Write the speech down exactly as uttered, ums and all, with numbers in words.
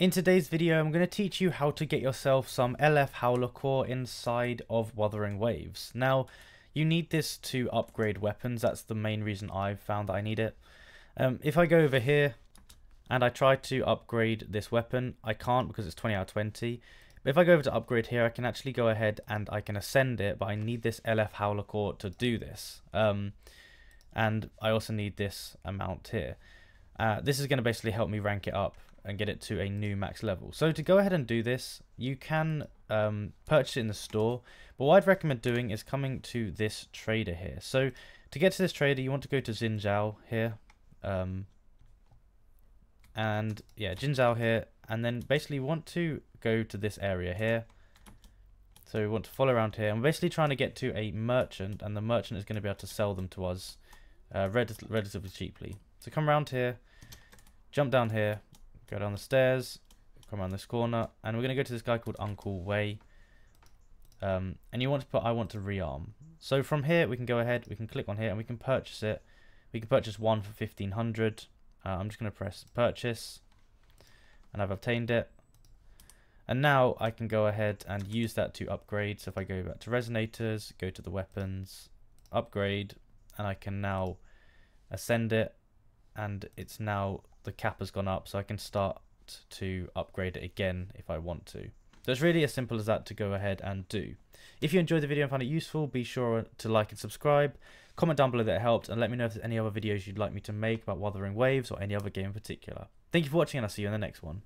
In today's video, I'm going to teach you how to get yourself some L F Howler Core inside of Wuthering Waves. Now, you need this to upgrade weapons. That's the main reason I've found that I need it. Um, if I go over here and I try to upgrade this weapon, I can't because it's twenty out of twenty. But if I go over to upgrade here, I can actually go ahead and I can ascend it, but I need this L F Howler Core to do this. Um, and I also need this amount here. Uh, this is going to basically help me rank it up and get it to a new max level. So to go ahead and do this, you can um, purchase it in the store, but what I'd recommend doing is coming to this trader here. So to get to this trader, you want to go to Jinzhao here, um, and yeah, Jinzhao here, and then basically you want to go to this area here. So we want to follow around here. I'm basically trying to get to a merchant, and the merchant is going to be able to sell them to us uh, rel relatively cheaply. So come around here, jump down here, go down the stairs, come around this corner, and we're going to go to this guy called Uncle Way. Um, and you want to put, I want to rearm. So from here, we can go ahead, we can click on here, and we can purchase it. We can purchase one for fifteen hundred. Uh, I'm just going to press purchase, and I've obtained it. And now I can go ahead and use that to upgrade. So if I go back to resonators, go to the weapons, upgrade, and I can now ascend it, and it's now... the cap has gone up, so I can start to upgrade it again if I want to. So it's really as simple as that to go ahead and do. If you enjoyed the video and found it useful, be sure to like and subscribe. Comment down below that it helped, and let me know if there's any other videos you'd like me to make about Wuthering Waves or any other game in particular. Thank you for watching, and I'll see you in the next one.